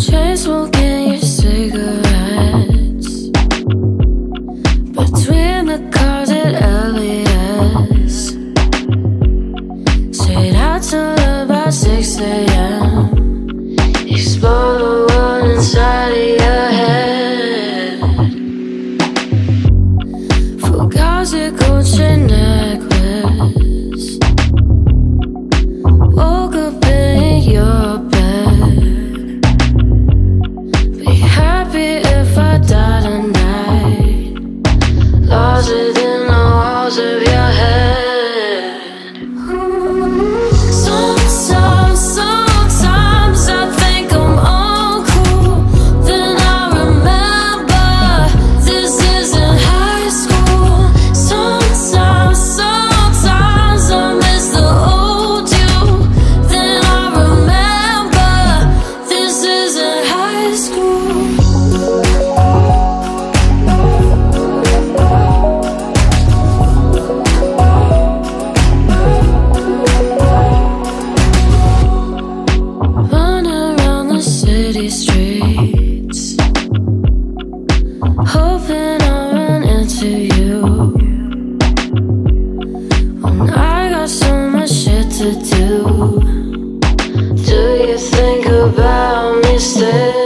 Chain smoking your cigarettes between the cars at LES. Stayed out till about 6 AM. Explore the world inside of your head. Forgot your Gucci necklace. Woke up in your bed. Within the walls of your head. Streets, hoping I'll run into you. When I got so much shit to do, do you think about me still?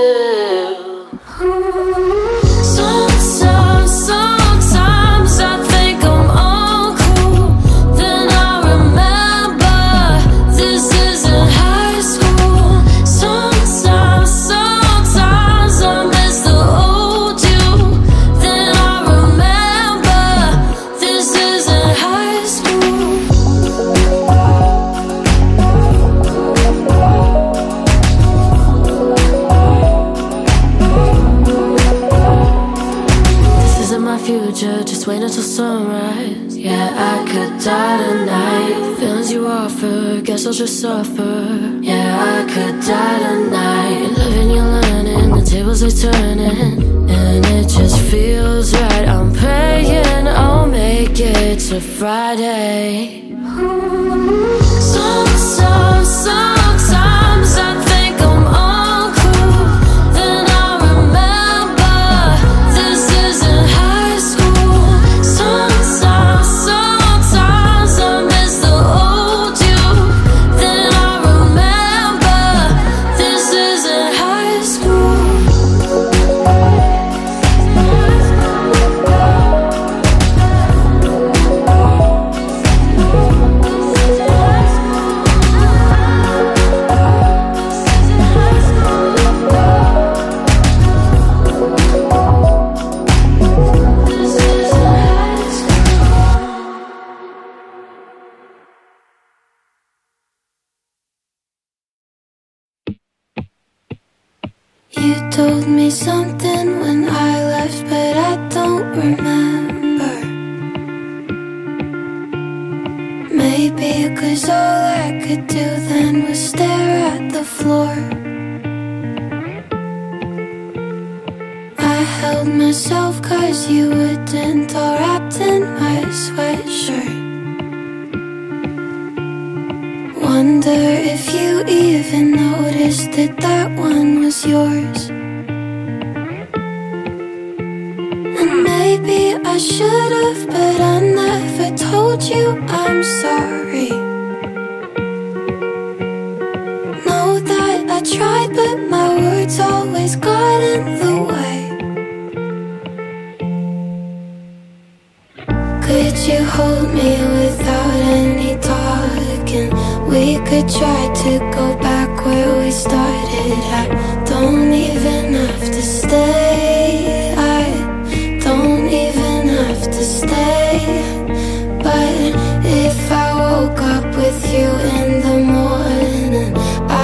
Future, just wait until sunrise. Yeah, I could die tonight. Feelings you offer, guess I'll just suffer. Yeah, I could die tonight. Living, you're learning, the tables are turning, and it just feels right. I'm praying I'll make it to Friday. Sometimes I think I'm all cool. Then I remember this isn't how. You told me something when I left, but I don't remember. Maybe 'cause all I could do then was stare at the floor. I held myself 'cause you wouldn't, all wrapped in my sweatshirt. Wonder if you even noticed that that one was yours. And maybe I should've, but I never told you I'm sorry. Know that I tried, but my words always got in the way. Could you hold me without any talking? We could try to go back where we started. I don't even have to stay. I don't even have to stay. But if I woke up with you in the morning,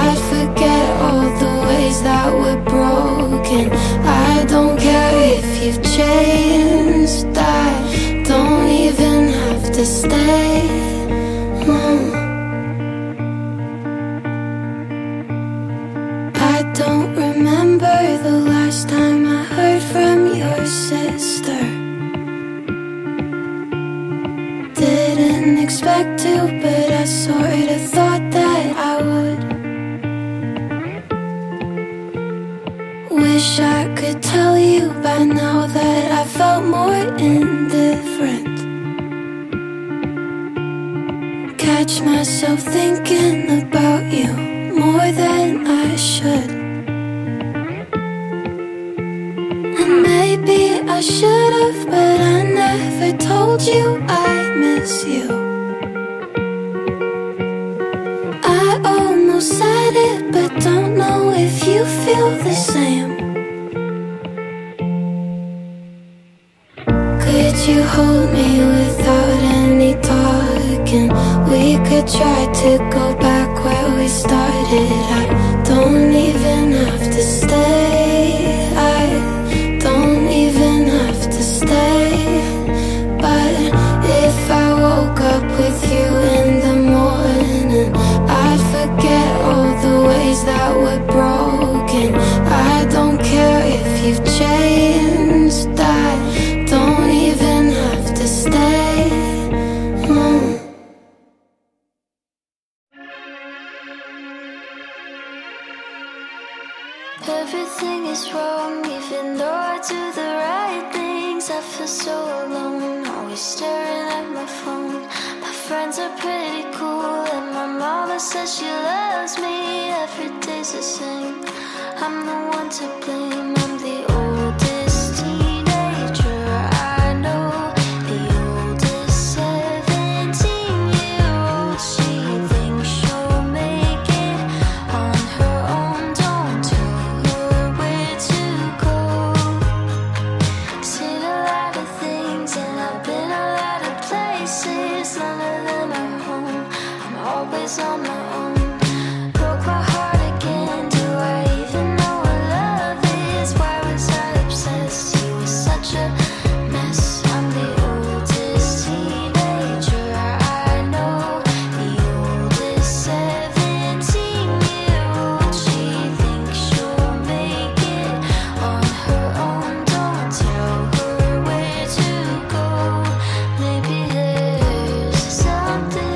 I'd forget all the ways that were broken. I don't care if you've changed. I don't even have to stay. Mm. Don't remember the last time I heard from your sister. Didn't expect to, but I sorta thought that I would. I know that I felt more indifferent. Catch myself thinking about you more than I should. And maybe I should've, but I never told you I miss you. I almost said it, but don't know if you feel the same. You hold me without any talking. We could try to go back where we started. I don't even have to stay. I don't even have to stay. But if I woke up with you in the morning, I'd forget all the ways that were broken. I don't care if you've changed. I don't even stay. Everything is wrong, even though I do the right things. I feel so alone, always staring at my phone. My friends are pretty cool, and my mama says she loves me. Every day's the same, I'm the one to blame. I'm the oldest teenager I know, on my own. Broke my heart again. Do I even know what love is? Why was I obsessed? You were such a mess. I'm the oldest teenager I know, the oldest 17-year-old. She thinks she'll make it on her own. Don't tell her where to go. Maybe there's something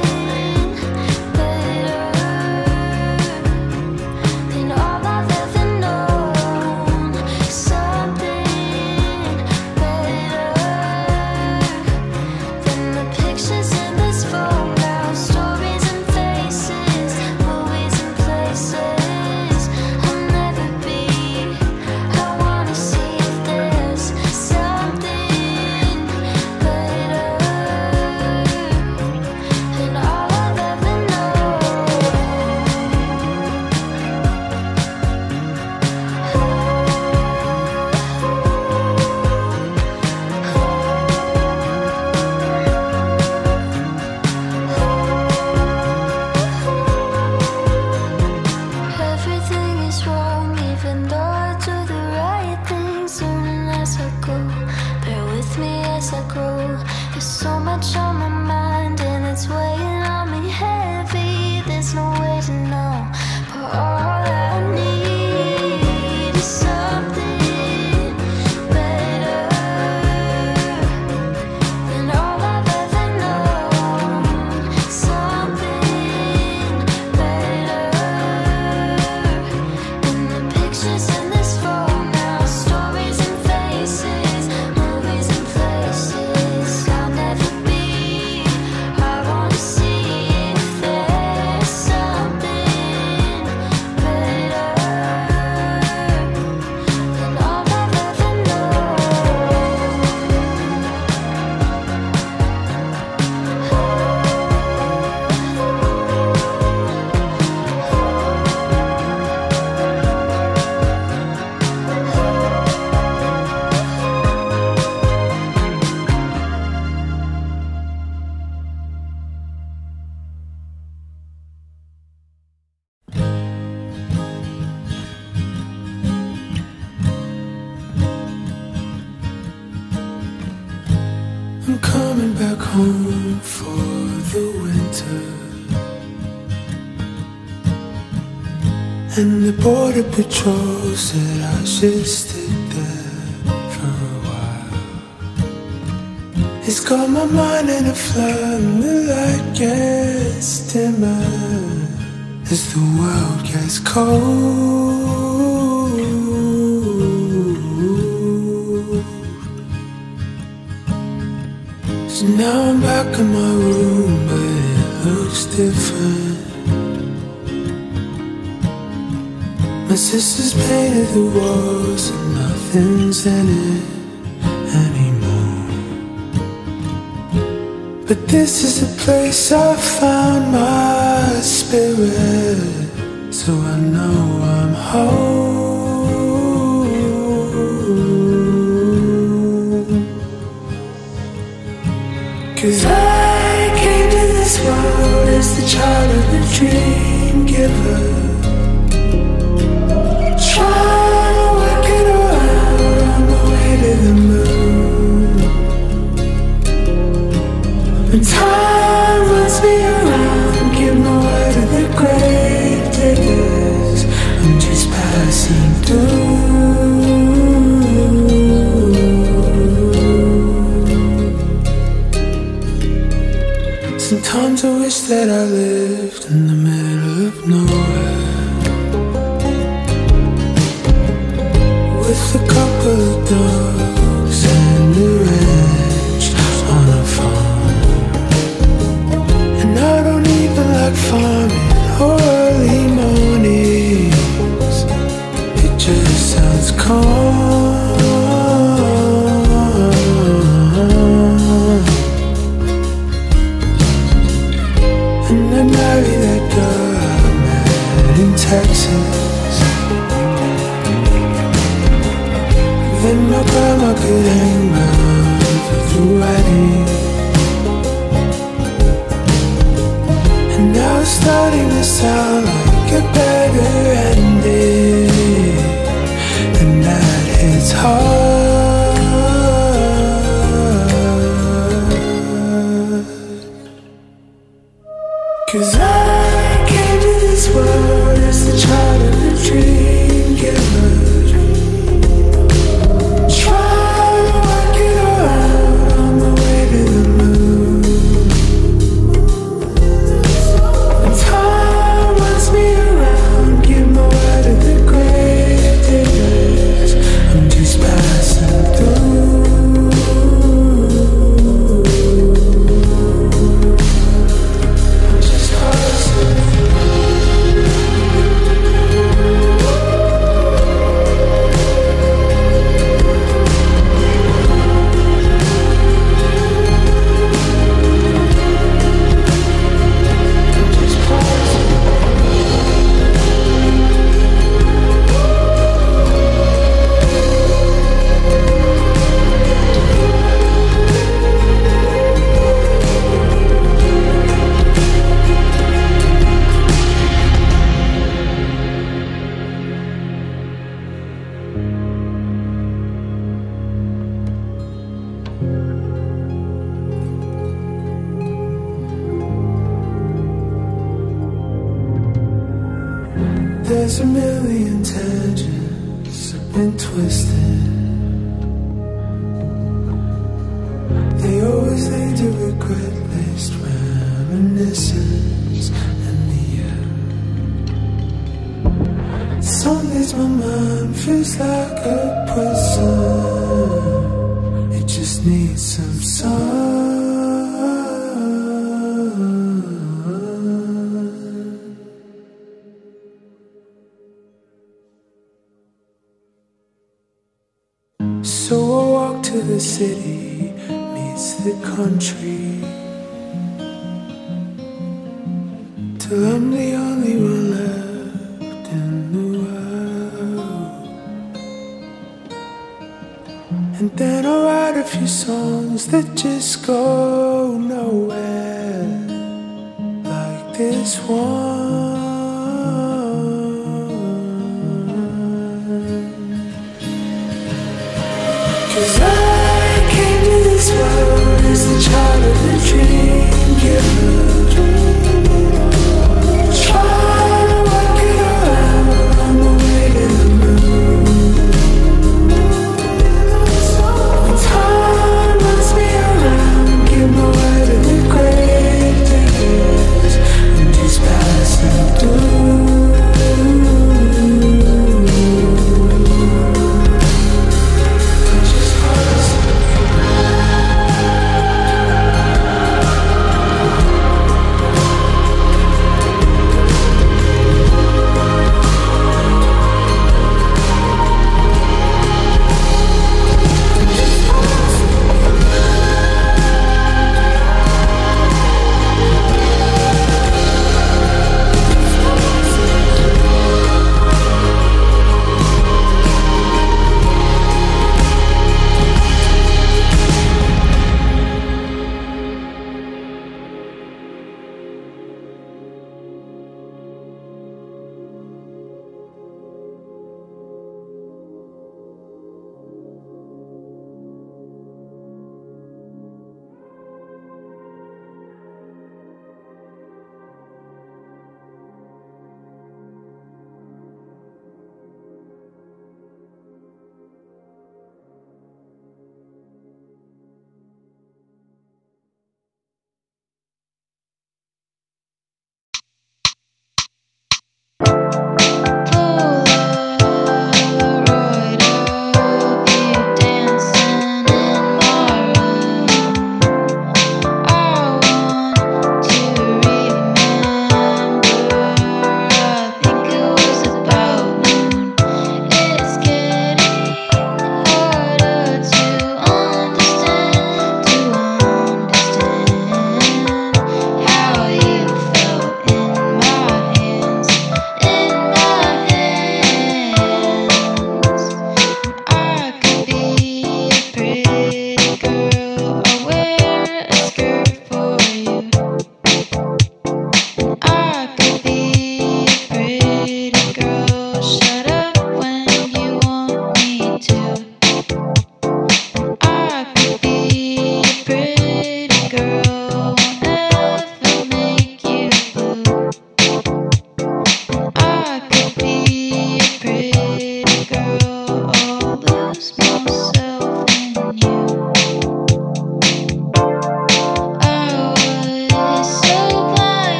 border patrol said I should stick there for a while. It's got my mind in a flame, the light gets dimmer as the world gets cold. So now I'm back in my room, but it looks different. My sister's painted the walls and nothing's in it anymore. But this is the place I found my spirit, so I know I'm home. Cause I came to this world as the child of the dream giver, trying to work it around on the way to the moon. And time runs me around, give my word to the grave diggers, I'm just passing through. Sometimes I wish that I lived in the middle of nowhere, with a couple of dogs and a ranch on a farm. And I don't even like farming or early mornings, it just sounds calm. Texas. Then my grandma could hang around for the wedding. And now it's starting to sound like a better ending, and that hits hard. Cause I came to this world as the child of a dream giver, trying to work it around on the way to the moon. And time runs me around, give my word to the grave diggers, I'm just passing through. I'm just passing through. There's a million tangents I've been twisted. They always lead to regret-based reminiscence in the end. Some days my mind feels like a prison, it just needs some sun. The city meets the country, till I'm the only one left in the world. And then I'll write a few songs that just go nowhere, like this one. Cause I came to this world as the child of the dream giver, trying to work it around on the way to the moon. And time runs me around, give my word to the grave diggers, I'm just passing through.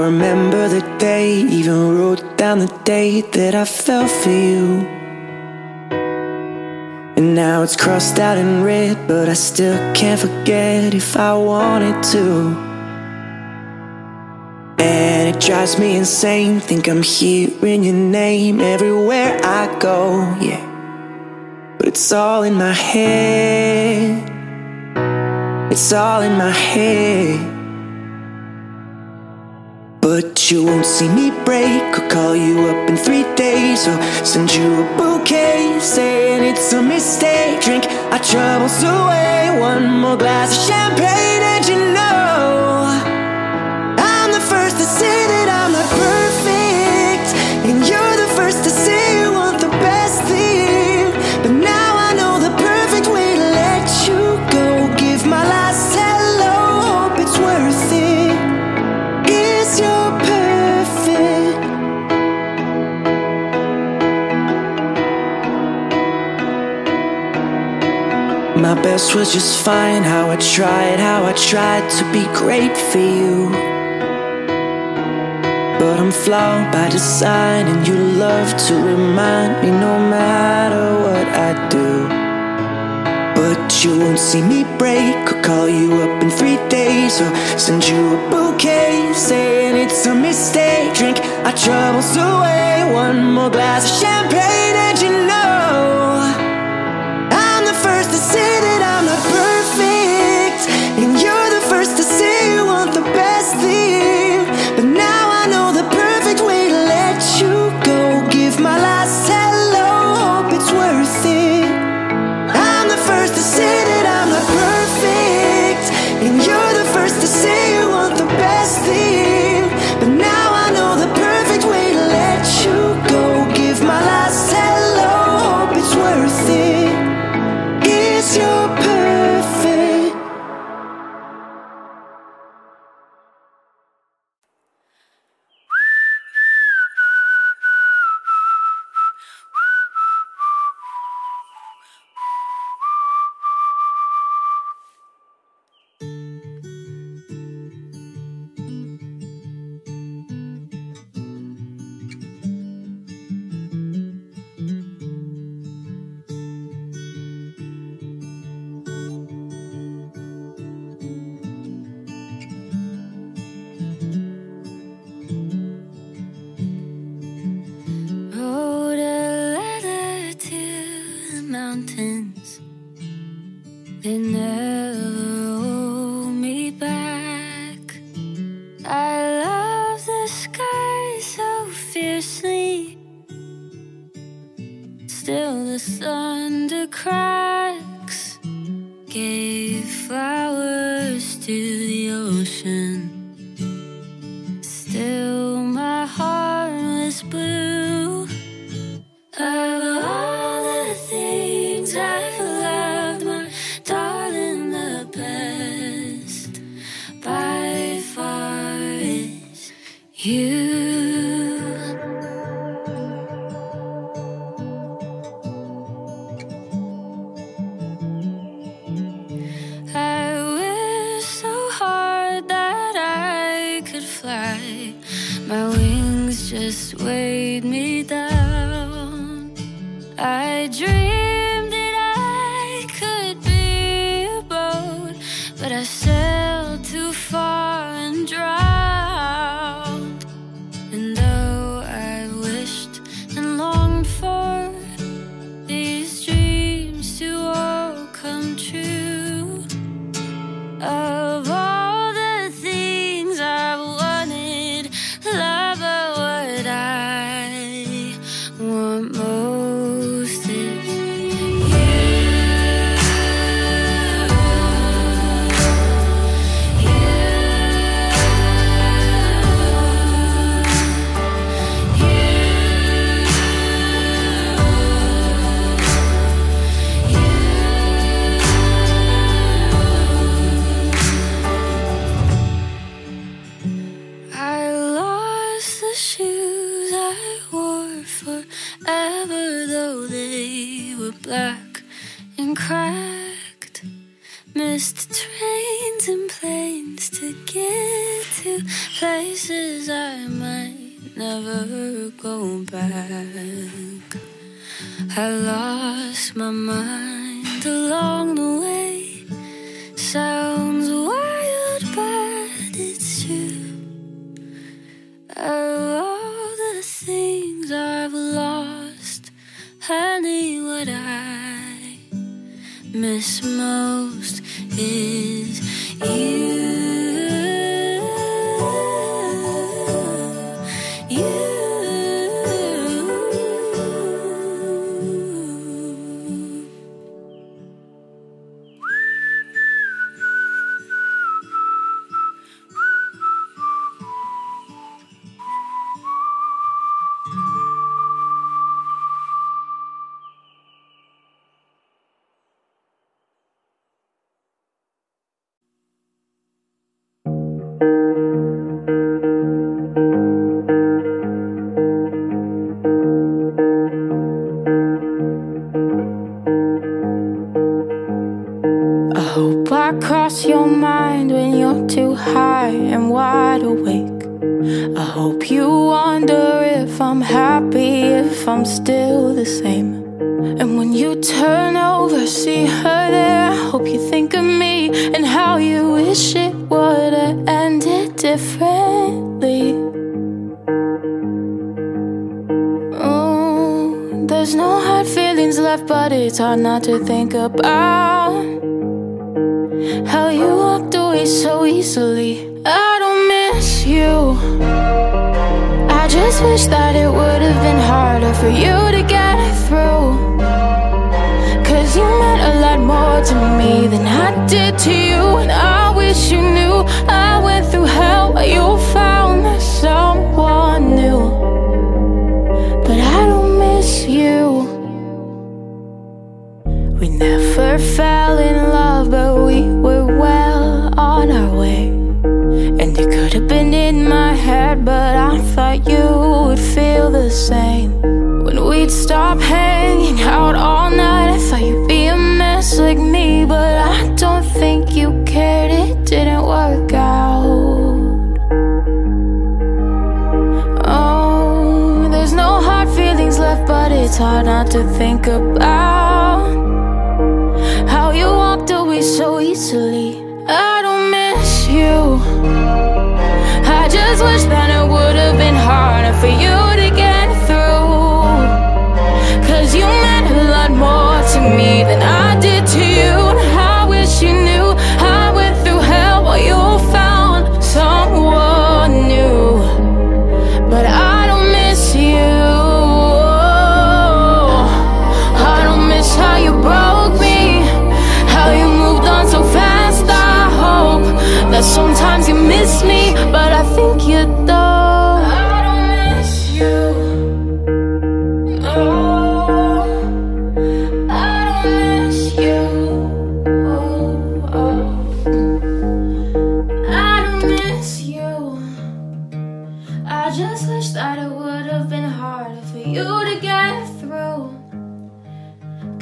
I remember the day, even wrote down the date that I fell for you. And now it's crossed out in red, but I still can't forget if I wanted to. And it drives me insane, think I'm hearing your name everywhere I go, yeah. But it's all in my head, it's all in my head. But you won't see me break, or call you up in 3 days, or send you a bouquet, saying it's a mistake. Drink our troubles away, one more glass of champagne, and you know to say that I'm not perfect, and you're the first to say you want the best thing. But now I know the perfect way to let you go. Give my last hello, hope it's worth it. Yes, you're perfect. My best was just fine. How I tried to be great for you. But I'm flawed by design, and you love to remind me no matter what I do. But you won't see me break, or call you up in 3 days, or send you a bouquet, saying it's a mistake. Drink our troubles away, one more glass of champagne, and you know I'm the first to say that I'm not perfect, and you're the first to say you want the best thing. Missed trains and planes to get to places I might never go back. I lost my mind along the way. Sounds wild, but it's true. Of all the things I've lost, honey, what I miss most is your mind when you're too high and wide awake. I hope you wonder if I'm happy, if I'm still the same. And when you turn over, see her there, I hope you think of me and how you wish it would have ended differently. Oh, there's no hard feelings left, but it's hard not to think about how you walked away so easily. I don't miss you, I just wish that it would have been harder for you to get through, 'cause you meant a lot more to me than I did to you. And I wish you knew I went through hell while you found someone new. But I don't miss you. We never fell in love, but we were well on our way. And it could have been in my head, but I thought you would feel the same. When we'd stop hanging out all night, I thought you'd be a mess like me, but I don't think you cared, it didn't work out. Oh, there's no hard feelings left, but it's hard not to think about how you walked away so easily. I don't miss you, I just wish that it would have been harder for you to get through, 'cause you meant a lot more to me than I did to you. And I wish you knew I went through hell while you found someone new. But I don't miss you, I don't miss how you broke me, so fast. I hope that sometimes you miss me, but I think you don't. I don't miss you, oh, I don't miss you, oh, oh, I don't miss you. I just wish that it would have been harder for you to get through,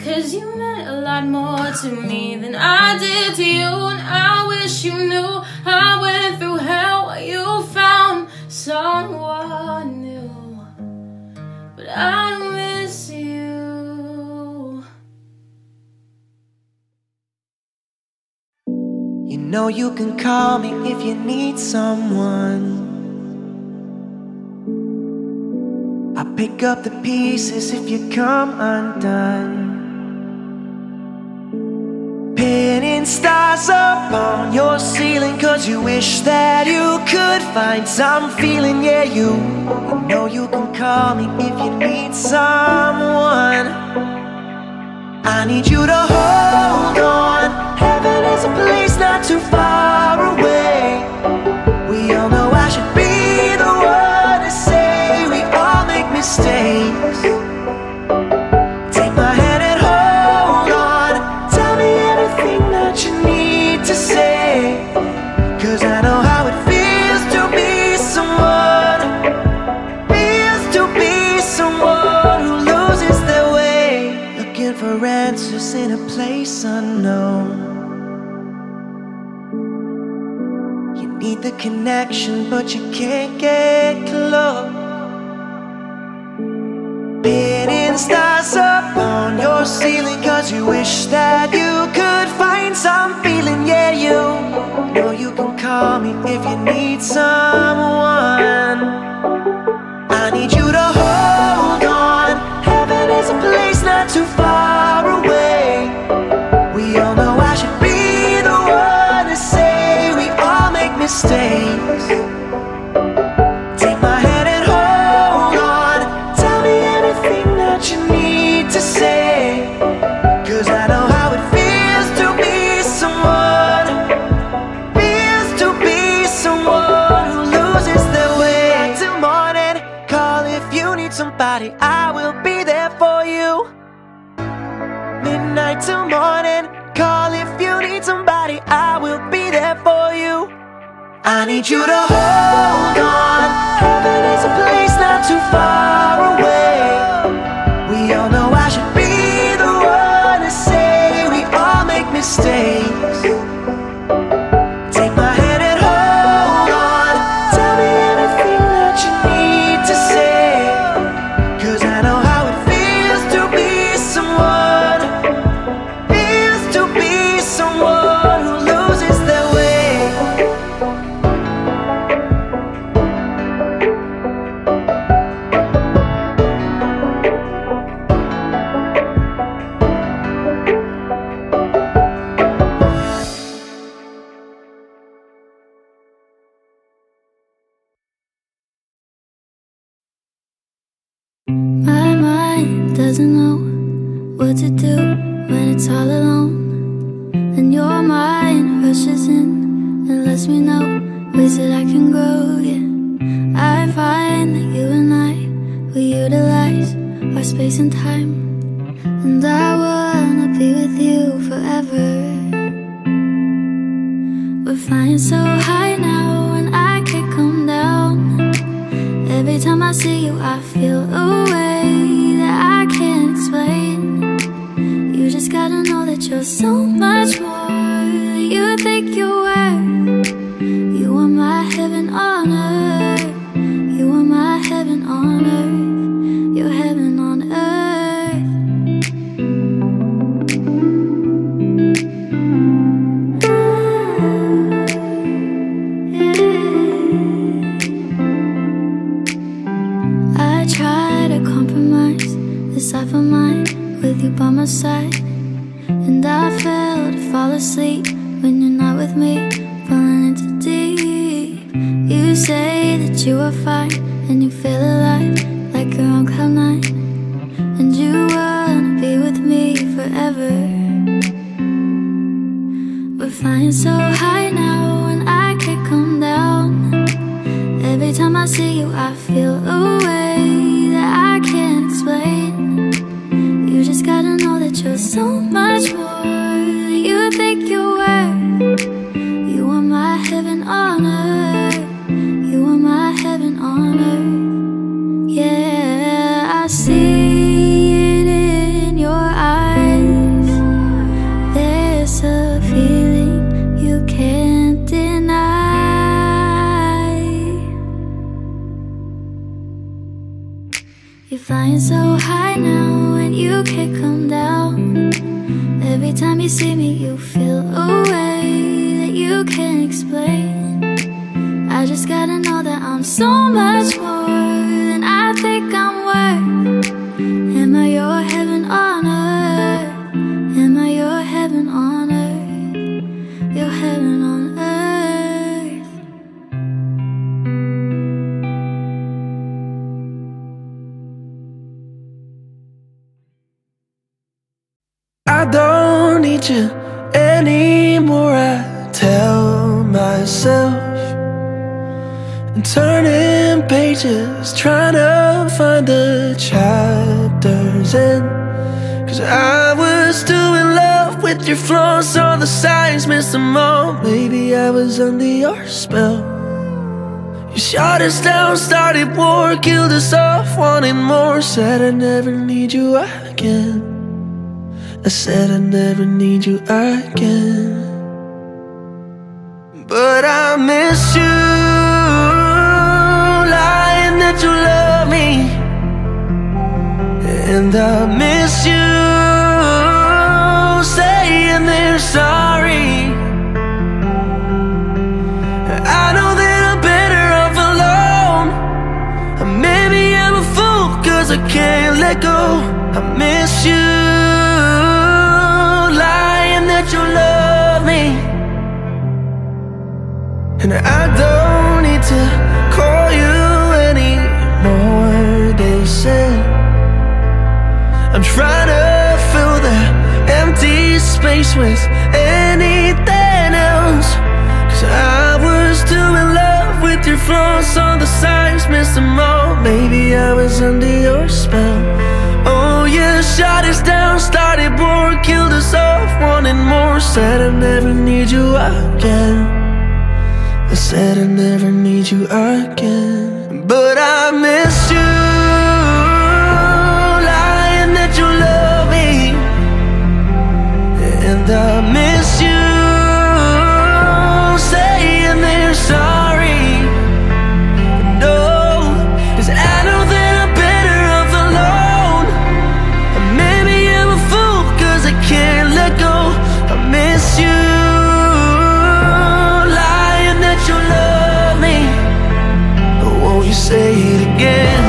'cause you meant a lot more to me than I did to you. And I wish you knew I went through hell while you found someone new. But I miss you. You know you can call me if you need someone. I'll pick up the pieces if you come undone. Painting stars up on your ceiling, 'cause you wish that you could find some feeling. Yeah, you know you can call me if you need someone. I need you to hold on. Heaven is a place not too far away. We all know I should be the one to say we all make mistakes. In a place unknown, Need the connection, but you can't get close. Pinning stars up on your ceiling, cause you wish that you could find some feeling. Yeah, you know you can call me if you need someone. I need you to hold on. Heaven is a place not too far away. We all know I should be the one to say we all make mistakes. I will be there for you. Midnight to morning, call if you need somebody. I will be there for you. I need you to hold on. Heaven is a place not too far away. We all know I should be the one to say we all make mistakes. Doesn't know what to do when it's all alone, and your mind rushes in and lets me know ways that I can grow. Yeah, I find that you and I, we utilize our space and time, and I wanna be with you forever. We're flying so high now and I can't come down. Every time I see you I feel away. I can't explain. You just gotta know that you're so much more than you think you were. You are my heaven on earth. You are my heaven on earth. Your heaven on earth. I try to compromise this life of mine with you by my side, and I fail to fall asleep when you're not with me, falling into deep. You say that you are fine and you feel alive, like you're on cloud nine, and you wanna be with me forever. We're flying so high now and I can't come down. Every time I see you I feel away that I can't explain. You just gotta know that you're so much more than you think you were. You are my heaven on earth. You are my heaven on earth. Yeah, I see it in your eyes. There's a feeling you can't deny. You're flying so high now, you can't come down. Every time you see me you feel a way that you can't explain. I just gotta know that I'm so much more than I think I'm worth. Am I your heaven on earth? Am I your heaven on earth? Your heaven on earth. I don't need you anymore, I tell myself, and turning pages, trying to find the chapters in. Cause I was too in love with your flaws, all the signs, missed them all. Maybe I was under your spell. You shot us down, started war, killed us off, wanted more. Said I never need you again. I said I never need you again. But I miss you, lying that you love me. And I miss you, saying they're sorry. I know that I'm better off alone. Maybe I'm a fool, cause I can't let go. I miss you, you love me. And I don't need to call you anymore, they said. I'm trying to fill the empty space with anything else. Cause I was too in love with your flaws, all the signs, missed them all. Maybe I was under your spell. Oh, you shot us down, started war, killed us off, wanted more. Said I never need you again. I said I never need you again. But I miss you, lying that you love me. And I miss you, saying they're sorry. No, cause I know that can't let go. I miss you, lying that you love me. But won't you say it again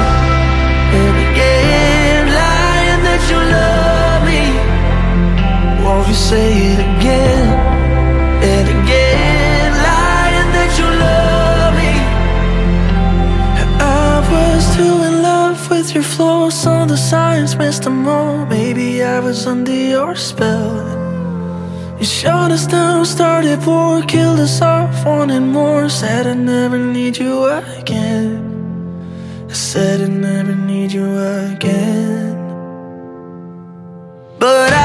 and again, lying that you love me. Won't you say it again and again, lying that you love me. I was too in love with your flaws, all the signs, missed them all. Maybe I was under your spell. You shot us down, started war, killed us off, wanted more. Said I never need you again. I said I never need you again. But I